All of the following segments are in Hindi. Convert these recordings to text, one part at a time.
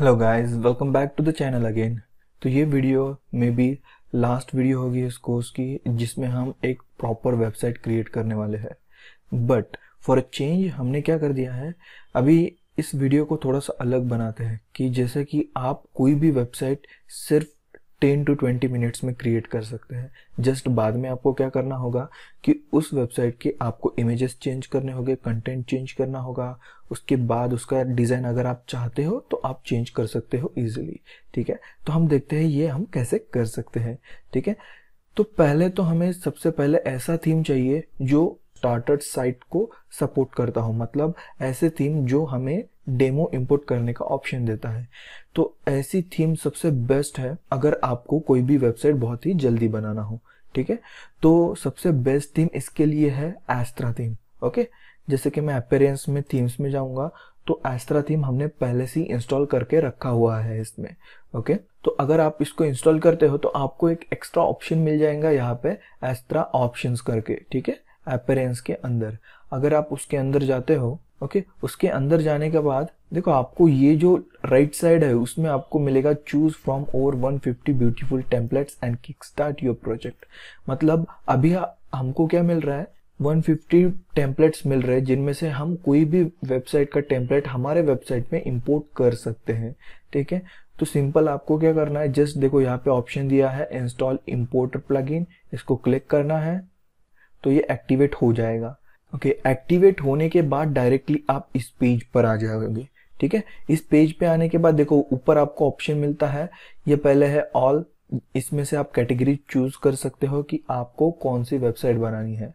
Hello guys, welcome back to the channel again. तो ये वीडियो में भी लास्ट वीडियो होगी इस कोर्स की, जिसमें हम एक प्रॉपर वेबसाइट क्रिएट करने वाले हैं। बट फॉर अ चेंज हमने क्या कर दिया है, अभी इस वीडियो को थोड़ा सा अलग बनाते हैं कि जैसे कि आप कोई भी वेबसाइट सिर्फ 10 to 20 मिनट्स में क्रिएट कर सकते हैं। जस्ट बाद में आपको क्या करना होगा कि उस वेबसाइट के आपको इमेजेस चेंज करने होंगे, कंटेंट चेंज करना होगा, उसके बाद उसका डिज़ाइन अगर आप चाहते हो तो आप चेंज कर सकते हो इजीली। ठीक है, तो हम देखते हैं ये हम कैसे कर सकते हैं। ठीक है, तो पहले तो हमें सबसे पहले ऐसा थीम चाहिए जो स्टार्टर साइट को सपोर्ट करता हो, मतलब ऐसे थीम जो हमें डेमो इंपोर्ट करने का ऑप्शन देता है। तो ऐसी थीम सबसे बेस्ट है अगर आपको कोई भी वेबसाइट बहुत ही जल्दी बनाना हो। ठीक है, तो सबसे बेस्ट थीम इसके लिए है एस्ट्रा थीम। ओके, जैसे कि मैं अपीयरेंस में थीम्स में जाऊंगा तो एस्ट्रा थीम हमने पहले से इंस्टॉल करके रखा हुआ है इसमें। ओके, तो अगर आप इसको इंस्टॉल करते हो तो आपको एक एक्स्ट्रा ऑप्शन मिल जाएगा यहाँ पे एस्ट्रा ऑप्शंस करके। ठीक है, अपीयरेंस के अंदर अगर आप उसके अंदर जाते हो, ओके, उसके अंदर जाने के बाद देखो आपको ये जो राइट साइड है उसमें आपको मिलेगा choose from over 150 beautiful templates and kick start your project. मतलब अभी हमको क्या मिल रहा है, 150 टेम्पलेट्स मिल रहे हैं, जिनमें से हम कोई भी वेबसाइट का टेम्पलेट हमारे वेबसाइट में इंपोर्ट कर सकते हैं। ठीक है, तो सिंपल आपको क्या करना है, जस्ट देखो यहाँ पे ऑप्शन दिया है इंस्टॉल इम्पोर्टर प्लगइन, इसको क्लिक करना है तो ये एक्टिवेट हो जाएगा। ओके, एक्टिवेट होने के बाद डायरेक्टली आप इस पेज पर आ जाओगे। ठीक है, इस पेज पे आने के बाद देखो ऊपर आपको ऑप्शन मिलता है, ये पहले है ऑल, इसमें से आप कैटेगरी चूज कर सकते हो कि आपको कौन सी वेबसाइट बनानी है।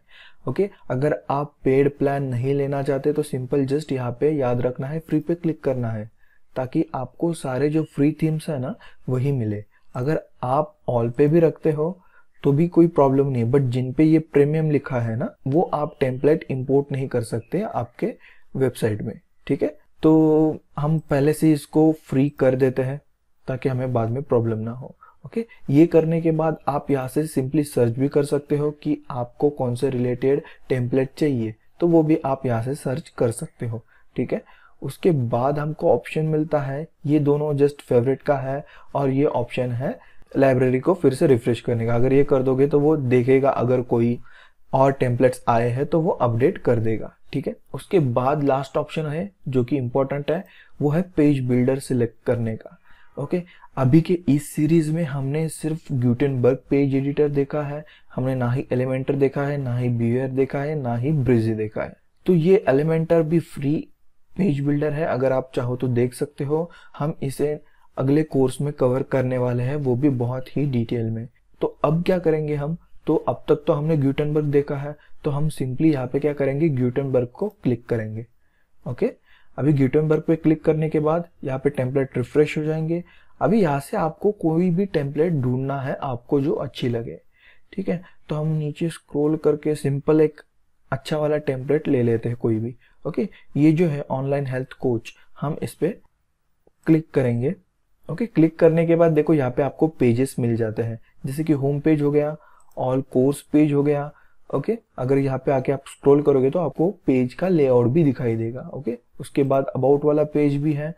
ओके, अगर आप पेड प्लान नहीं लेना चाहते तो सिंपल जस्ट यहाँ पे याद रखना है फ्री पे क्लिक करना है, ताकि आपको सारे जो फ्री थीम्स है ना वही मिले। अगर आप ऑल पे भी रखते हो तो भी कोई प्रॉब्लम नहीं है, बट जिन पे ये प्रीमियम लिखा है ना वो आप टेम्पलेट इंपोर्ट नहीं कर सकते आपके वेबसाइट में। ठीक है, तो हम पहले से इसको फ्री कर देते हैं ताकि हमें बाद में प्रॉब्लम ना हो। ओके, ये करने के बाद आप यहाँ से सिंपली सर्च भी कर सकते हो कि आपको कौन से रिलेटेड टेम्पलेट चाहिए, तो वो भी आप यहाँ से सर्च कर सकते हो। ठीक है, उसके बाद हमको ऑप्शन मिलता है, ये दोनों जस्ट फेवरेट का है और ये ऑप्शन है लाइब्रेरी को फिर से रिफ्रेश करने का। अगर ये कर दोगे तो वो देखेगा अगर कोई और टेम्पलेट्स आए हैं तो वो अपडेट कर देगा। ठीक है, उसके बाद लास्ट ऑप्शन है जो कि इम्पोर्टेंट है, वो है पेज बिल्डर सिलेक्ट करने का। ओके, अभी के इस सीरीज में हमने सिर्फ ग्यूटेनबर्ग पेज एडिटर देखा है, हमने ना ही एलिमेंटर देखा है, ना ही व्यूअर देखा है, ना ही ब्रिजी देखा है। तो ये एलिमेंटर भी फ्री पेज बिल्डर है, अगर आप चाहो तो देख सकते हो, हम इसे अगले कोर्स में कवर करने वाले हैं, वो भी बहुत ही डिटेल में। तो अब क्या करेंगे हम, तो अब तक तो हमने ग्यूटेनबर्ग देखा है, तो हम सिंपली यहाँ पे क्या करेंगे, ग्यूटेनबर्ग को क्लिक करेंगे। ओके, अभी ग्यूटेनबर्ग पे क्लिक करने के बाद यहाँ पे टेम्पलेट रिफ्रेश हो जाएंगे। अभी यहाँ से आपको कोई भी टेम्पलेट ढूंढना है आपको जो अच्छी लगे। ठीक है, तो हम नीचे स्क्रोल करके सिंपल एक अच्छा वाला टेम्पलेट ले लेते हैं कोई भी। ओके, ये जो है ऑनलाइन हेल्थ कोच, हम इस पर क्लिक करेंगे। ओके, क्लिक करने के बाद देखो यहाँ पे आपको पेजेस मिल जाते हैं, जैसे कि होम पेज हो गया, ऑल कोर्स पेज हो गया। ओके, अगर यहाँ पे आके आप स्क्रॉल करोगे तो आपको पेज का लेआउट भी दिखाई देगा। ओके, उसके बाद अबाउट वाला पेज भी है,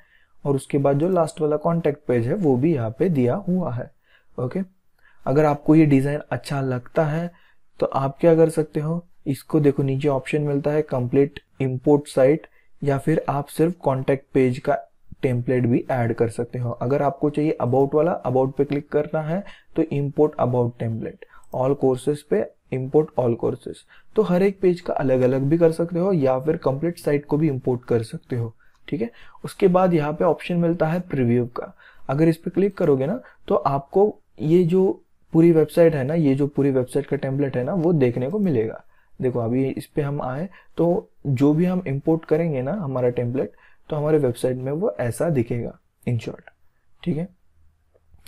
और उसके बाद जो लास्ट वाला कॉन्टैक्ट पेज है वो भी यहाँ पे दिया हुआ है। ओके, अगर आपको ये डिज़ाइन अच्छा लगता है तो आप क्या कर सकते हो, इसको देखो नीचे ऑप्शन मिलता है कंप्लीट इम्पोर्ट साइट, या फिर आप सिर्फ कॉन्टैक्ट पेज का टेम्पलेट भी ऐड कर सकते हो। अगर आपको चाहिए अबाउट वाला, अबाउट पे क्लिक करना है तो import about template, all courses पे इंपोर्ट ऑल कोर्सेज, तो हर एक पेज का अलग अलग भी कर सकते हो, या फिर कंप्लीट साइट को भी इंपोर्ट कर सकते हो। ठीक है, उसके बाद यहाँ पे ऑप्शन मिलता है प्रीव्यू का, अगर इस पे क्लिक करोगे ना तो आपको ये जो पूरी वेबसाइट है ना, ये जो पूरी वेबसाइट का टेम्पलेट है ना वो देखने को मिलेगा। देखो अभी इस पे हम आए तो जो भी हम इंपोर्ट करेंगे ना हमारा टेम्पलेट, तो हमारे वेबसाइट में वो ऐसा दिखेगा इन शॉर्ट। ठीक है,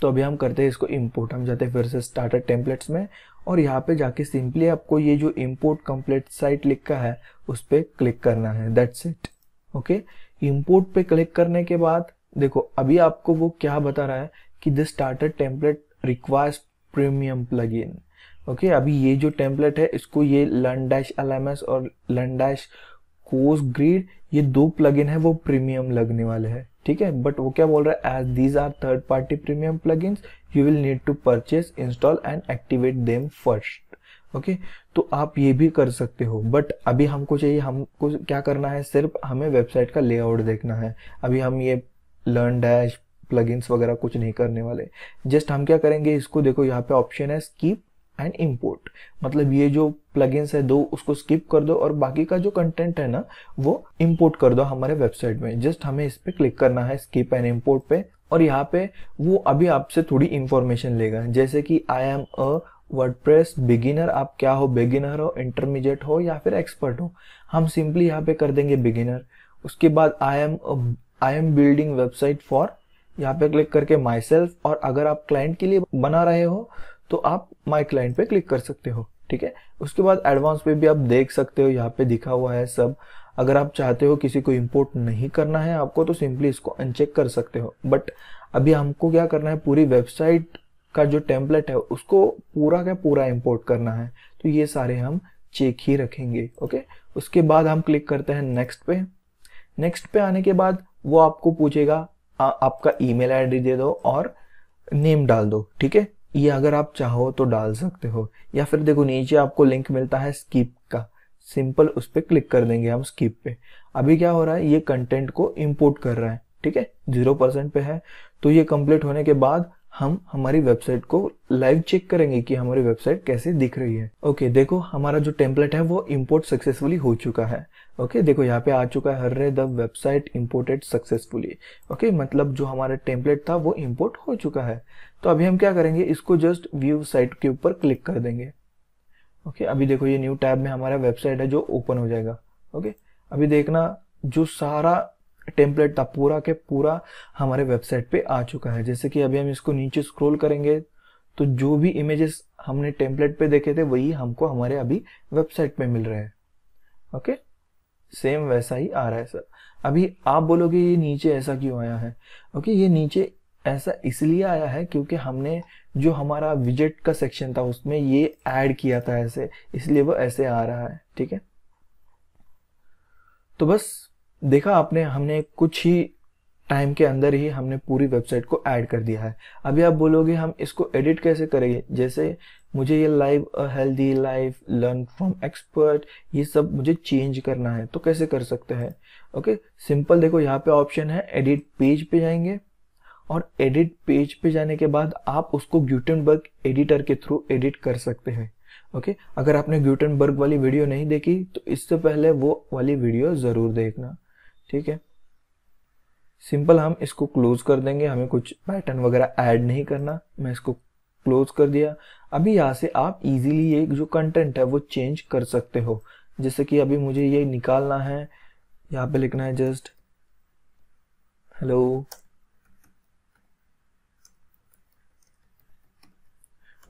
तो अभी हम करते हैं इसको इंपोर्ट, हम जाते हैं फिर से स्टार्टर टेम्पलेट्स में, और यहाँ पे जाके सिंपली आपको ये जो इंपोर्ट कंप्लीट साइट लिखा है उस पर क्लिक करना है, दैट्स इट। ओके, इंपोर्ट पे क्लिक करने के बाद देखो अभी आपको वो क्या बता रहा है कि this starter template requires premium plugin. Okay, अभी ये जो टेम्पलेट है इसको ये लर्न डैश LMS और लर्न डैश कोर्स ग्रिड, ये दो प्लगइन है वो प्रीमियम लगने वाले हैं, ठीक है। बट वो क्या बोल रहा है, as these are third party premium plugins you will need to purchase install and activate them first, okay. तो आप ये भी कर सकते हो, बट अभी हमको चाहिए, हमको क्या करना है, सिर्फ हमें वेबसाइट का लेआउट देखना है। अभी हम ये लर्न डैश प्लगइन्स वगैरह कुछ नहीं करने वाले, जस्ट हम क्या करेंगे, इसको देखो यहाँ पे ऑप्शन है स्किप एंड इम्पोर्ट, मतलब ये जो प्लगइन्स है दो उसको स्किप कर दो और बाकी का जो कंटेंट है ना वो इम्पोर्ट कर दो हमारे वेबसाइट में। जस्ट हमें इस पे क्लिक करना है स्किप एंड इम्पोर्ट पे, और यहाँ पे वो अभी आपसे थोड़ी इन्फॉर्मेशन लेगा, जैसे कि I am a WordPress beginner, आप क्या हो, बिगिनर हो, इंटरमीडिएट हो या फिर एक्सपर्ट हो। हम सिंपली यहाँ पे कर देंगे बिगिनर। उसके बाद I am building website for, यहाँ पे क्लिक करके माई सेल्फ, और अगर आप क्लाइंट के लिए बना रहे हो तो आप माई क्लाइंट पे क्लिक कर सकते हो, ठीक है। उसके बाद एडवांस पे भी आप देख सकते हो, यहाँ पे दिखा हुआ है सब। अगर आप चाहते हो किसी को इंपोर्ट नहीं करना है आपको तो सिंपली इसको अनचेक कर सकते हो, बट अभी हमको क्या करना है, पूरी वेबसाइट का जो टेम्पलेट है उसको पूरा का पूरा इंपोर्ट करना है, तो ये सारे हम चेक ही रखेंगे, ओके। उसके बाद हम क्लिक करते हैं नेक्स्ट पे। नेक्स्ट पे आने के बाद वो आपको पूछेगा आपका ईमेल आईडी दे दो और नेम डाल दो, ठीक है। ये अगर आप चाहो तो डाल सकते हो, या फिर देखो नीचे आपको लिंक मिलता है स्किप का, सिंपल उस पर क्लिक कर देंगे हम स्किप पे। अभी क्या हो रहा है, ये कंटेंट को इंपोर्ट कर रहा है, ठीक है, 0% पे है। तो ये कंप्लीट होने के बाद हम हमारी वेबसाइट को लाइव चेक करेंगे कि हमारी वेबसाइट कैसे दिख रही है, ओके। देखो हमारा जो टेम्पलेट है वो इंपोर्ट सक्सेसफुली हो चुका है, ओके। देखो यहाँ पे आ चुका है hurray the website imported successfully, okay, मतलब जो हमारा टेम्पलेट था वो इंपोर्ट हो चुका है। तो अभी हम क्या करेंगे, इसको जस्ट व्यू साइट के ऊपर क्लिक कर देंगे, ओके। अभी देखो ये न्यू टैब में हमारा वेबसाइट है जो ओपन हो जाएगा, ओके। अभी देखना जो सारा टेम्पलेट था पूरा के पूरा हमारे वेबसाइट पे आ चुका है। जैसे कि अभी हम इसको नीचे स्क्रॉल करेंगे तो जो भी इमेजेस हमने टेम्पलेट पे देखे थे वही हमको हमारे अभी वेबसाइट पे मिल रहे हैं, ओके। सेम वैसा ही आ रहा है सर। अभी आप बोलोगे ये नीचे ऐसा क्यों आया है, ओके, ये नीचे ऐसा इसलिए आया है क्योंकि हमने जो हमारा विजेट का सेक्शन था उसमें ये ऐड किया था ऐसे, इसलिए वो ऐसे आ रहा है, ठीक है। तो बस देखा आपने, हमने कुछ ही टाइम के अंदर ही हमने पूरी वेबसाइट को ऐड कर दिया है। अभी आप बोलोगे हम इसको एडिट कैसे करेंगे, जैसे मुझे ये live a healthy life, learn from expert, ये सब मुझे चेंज करना है, तो कैसे कर सकते हैं, ओके। सिंपल देखो यहाँ पे ऑप्शन है एडिट पेज पे जाएंगे, और एडिट पेज पे जाने के बाद आप उसको ग्यूटनबर्ग एडिटर के थ्रू एडिट कर सकते हैं, ओके। अगर आपने ग्यूटनबर्ग वाली वीडियो नहीं देखी तो इससे पहले वो वाली वीडियो जरूर देखना, ठीक है। सिंपल हम इसको क्लोज कर देंगे, हमें कुछ पैटर्न वगैरह ऐड नहीं करना, मैं इसको क्लोज कर दिया। अभी यहाँ से आप इजीली ये जो कंटेंट है वो चेंज कर सकते हो, जैसे कि अभी मुझे ये निकालना है, यहाँ पे लिखना है जस्ट हेलो,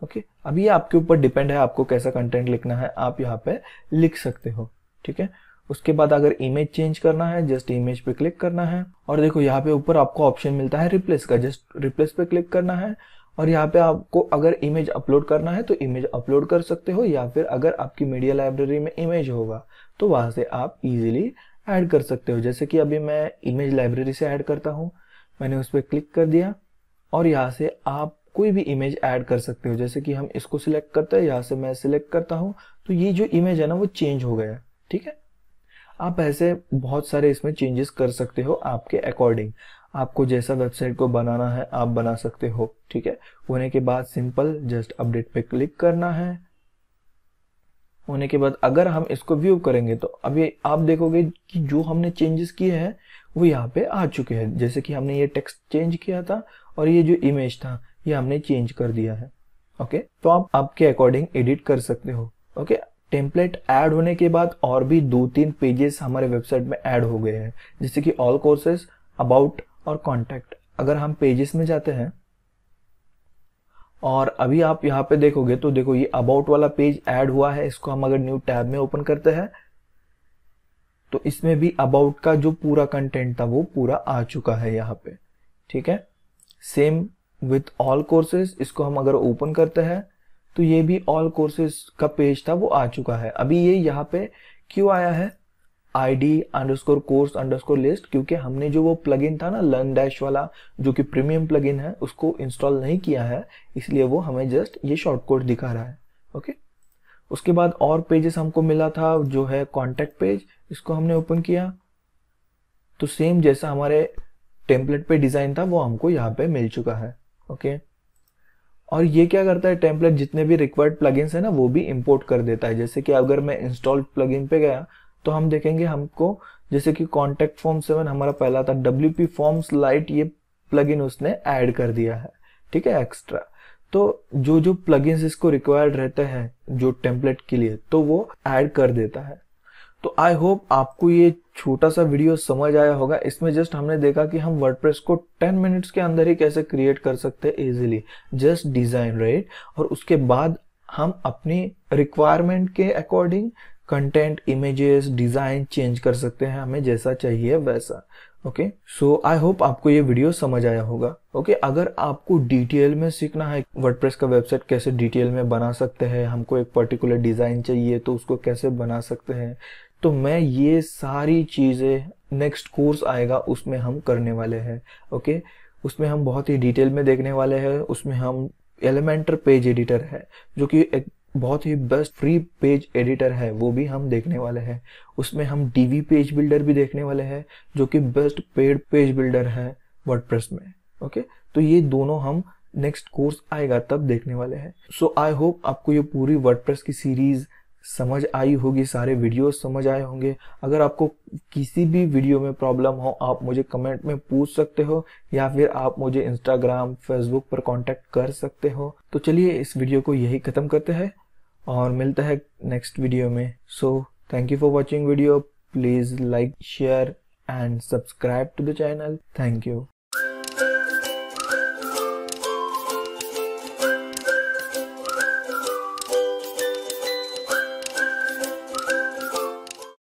ओके। अभी ये आपके ऊपर डिपेंड है आपको कैसा कंटेंट लिखना है, आप यहाँ पे लिख सकते हो, ठीक है। उसके बाद अगर इमेज चेंज करना है जस्ट इमेज पे क्लिक करना है, और देखो यहाँ पे ऊपर आपको ऑप्शन मिलता है रिप्लेस का, जस्ट रिप्लेस पे क्लिक करना है। और यहाँ पे आपको अगर इमेज अपलोड करना है तो इमेज अपलोड कर सकते हो, या फिर अगर आपकी मीडिया लाइब्रेरी में इमेज होगा तो वहां से आप इजीली ऐड कर सकते हो। जैसे कि अभी मैं इमेज लाइब्रेरी से ऐड करता हूँ, मैंने उस पर क्लिक कर दिया और यहाँ से आप कोई भी इमेज ऐड कर सकते हो। जैसे कि हम इसको सिलेक्ट करते हैं, यहाँ से मैं सिलेक्ट करता हूँ तो ये जो इमेज है ना वो चेंज हो गया, ठीक है। आप ऐसे बहुत सारे इसमें चेंजेस कर सकते हो आपके अकॉर्डिंग, आपको जैसा वेबसाइट को बनाना है आप बना सकते हो, ठीक है। होने के बाद सिंपल जस्ट अपडेट पे क्लिक करना है। होने के बाद अगर हम इसको व्यू करेंगे तो अभी आप देखोगे कि जो हमने चेंजेस किए हैं वो यहाँ पे आ चुके हैं। जैसे कि हमने ये टेक्स्ट चेंज किया था और ये जो इमेज था ये हमने चेंज कर दिया है, ओके। तो आप आपके अकॉर्डिंग एडिट कर सकते हो, ओके। टेम्पलेट ऐड होने के बाद और भी 2-3 पेजेस हमारे वेबसाइट में ऐड हो गए हैं, जैसे कि ऑल कोर्सेस, अबाउट और कॉन्टैक्ट। अगर हम पेजेस में जाते हैं और अभी आप यहाँ पे देखोगे तो देखो ये अबाउट वाला पेज ऐड हुआ है। इसको हम अगर न्यू टैब में ओपन करते हैं तो इसमें भी अबाउट का जो पूरा कंटेंट था वो पूरा आ चुका है यहाँ पे, ठीक है। सेम विथ ऑल कोर्सेस, इसको हम अगर ओपन करते हैं तो ये भी ऑल कोर्सेज का पेज था वो आ चुका है। अभी ये यहाँ पे क्यों आया है, id_course_list, क्योंकि हमने जो वो प्लगइन था ना लर्न डैश वाला, जो कि प्रीमियम प्लगइन है, उसको इंस्टॉल नहीं किया है, इसलिए वो हमें जस्ट ये शॉर्टकट दिखा रहा है। ओके, उसके बाद और पेजेस हमको मिला था जो है कॉन्टैक्ट पेज, इसको हमने ओपन किया तो सेम जैसा हमारे टेम्पलेट पे डिजाइन था वो हमको यहाँ पे मिल चुका है। ओके, और ये क्या करता है, टेम्पलेट जितने भी रिक्वायर्ड प्लगइन्स है ना वो भी इंपोर्ट कर देता है। जैसे कि अगर मैं इंस्टॉल्ड प्लगइन पे गया तो हम देखेंगे हमको जैसे कि कॉन्टैक्ट फॉर्म 7 हमारा पहला था, WP फॉर्म्स लाइट ये प्लगइन उसने ऐड कर दिया है, ठीक है, एक्स्ट्रा। तो जो जो प्लगइन्स इसको रिक्वायर्ड रहते हैं जो टेम्पलेट के लिए तो वो ऐड कर देता है। तो आई होप आपको ये छोटा सा वीडियो समझ आया होगा। इसमें जस्ट हमने देखा कि हम वर्डप्रेस को 10 मिनट्स के अंदर ही कैसे क्रिएट कर सकते हैं इजीली, जस्ट डिजाइन, राइट। और उसके बाद हम अपनी रिक्वायरमेंट के according content, images, design change कर सकते हैं हमें जैसा चाहिए वैसा। ओके, सो आई होप आपको ये वीडियो समझ आया होगा। ओके, अगर आपको डिटेल में सीखना है वर्डप्रेस का वेबसाइट कैसे डिटेल में बना सकते हैं, हमको एक पर्टिकुलर डिजाइन चाहिए तो उसको कैसे बना सकते हैं, तो मैं ये सारी चीजें नेक्स्ट कोर्स आएगा उसमें हम करने वाले हैं। ओके, उसमें हम बहुत ही डिटेल में देखने वाले हैं। उसमें हम एलिमेंटर पेज एडिटर है जो कि एक बहुत ही बेस्ट फ्री पेज एडिटर है, वो भी हम देखने वाले हैं। उसमें हम डीवी पेज बिल्डर भी देखने वाले हैं जो कि बेस्ट पेड पेज बिल्डर है वर्डप्रेस में। ओके, तो ये दोनों हम नेक्स्ट कोर्स आएगा तब देखने वाले हैं। सो आई होप आपको ये पूरी वर्डप्रेस की सीरीज समझ आई होगी, सारे वीडियोस समझ आए होंगे। अगर आपको किसी भी वीडियो में प्रॉब्लम हो आप मुझे कमेंट में पूछ सकते हो, या फिर आप मुझे इंस्टाग्राम, फेसबुक पर कांटेक्ट कर सकते हो। तो चलिए इस वीडियो को यही खत्म करते हैं और मिलते हैं नेक्स्ट वीडियो में। So thank you for watching video, please like, share and subscribe to the channel. Thank you.